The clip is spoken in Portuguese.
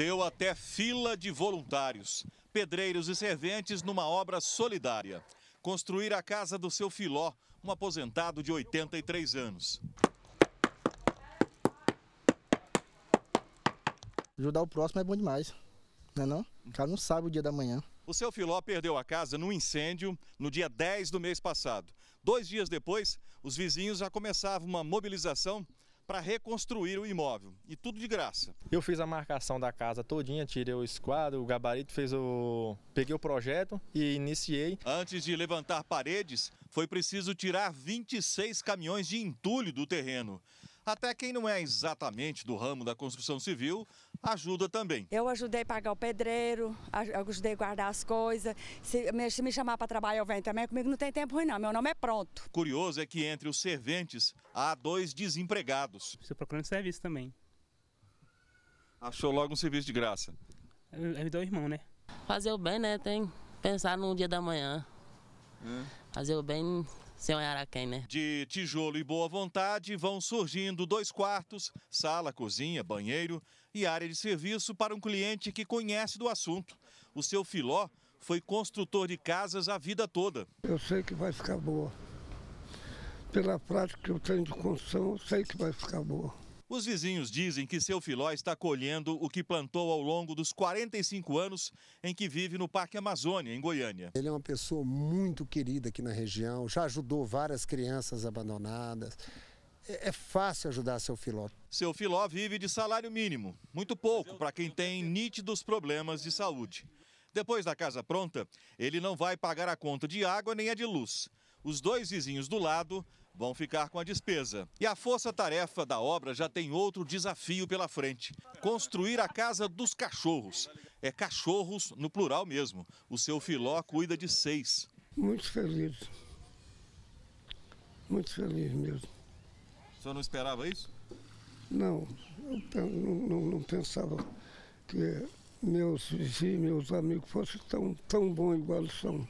Deu até fila de voluntários, pedreiros e serventes numa obra solidária. Construir a casa do seu Filó, um aposentado de 83 anos. Ajudar o próximo é bom demais, não é não? O cara não sabe o dia da manhã. O seu Filó perdeu a casa num incêndio no dia 10 do mês passado. 2 dias depois, os vizinhos já começavam uma mobilização para reconstruir o imóvel, e tudo de graça. Eu fiz a marcação da casa todinha, tirei o esquadro, o gabarito, peguei o projeto e iniciei. Antes de levantar paredes, foi preciso tirar 26 caminhões de entulho do terreno. Até quem não é exatamente do ramo da construção civil, ajuda também. Eu ajudei a pagar o pedreiro, ajudei a guardar as coisas. Se me chamar para trabalhar, eu venho também. Comigo não tem tempo ruim, não. Meu nome é pronto. Curioso é que entre os serventes há 2 desempregados. Estou procurando serviço também. Achou logo um serviço de graça? É me deu o irmão, né? Fazer o bem, né? Tem que pensar no dia da manhã. Fazer o bem... Sem olhar a quem, né? De tijolo e boa vontade vão surgindo 2 quartos, sala, cozinha, banheiro e área de serviço para um cliente que conhece do assunto. O seu Filó foi construtor de casas a vida toda. Eu sei que vai ficar boa. Pela prática que eu tenho de construção, eu sei que vai ficar boa. Os vizinhos dizem que seu Filó está colhendo o que plantou ao longo dos 45 anos em que vive no Parque Amazônia, em Goiânia. Ele é uma pessoa muito querida aqui na região, já ajudou várias crianças abandonadas. É fácil ajudar seu Filó. Seu Filó vive de salário mínimo, muito pouco para quem tem nítidos problemas de saúde. Depois da casa pronta, ele não vai pagar a conta de água nem a de luz. Os 2 vizinhos do lado vão ficar com a despesa. E a força-tarefa da obra já tem outro desafio pela frente. Construir a casa dos cachorros. É cachorros no plural mesmo. O seu Filó cuida de 6. Muito feliz. Muito feliz mesmo. O senhor não esperava isso? Não. Eu não pensava que meus amigos fossem tão bons igual são.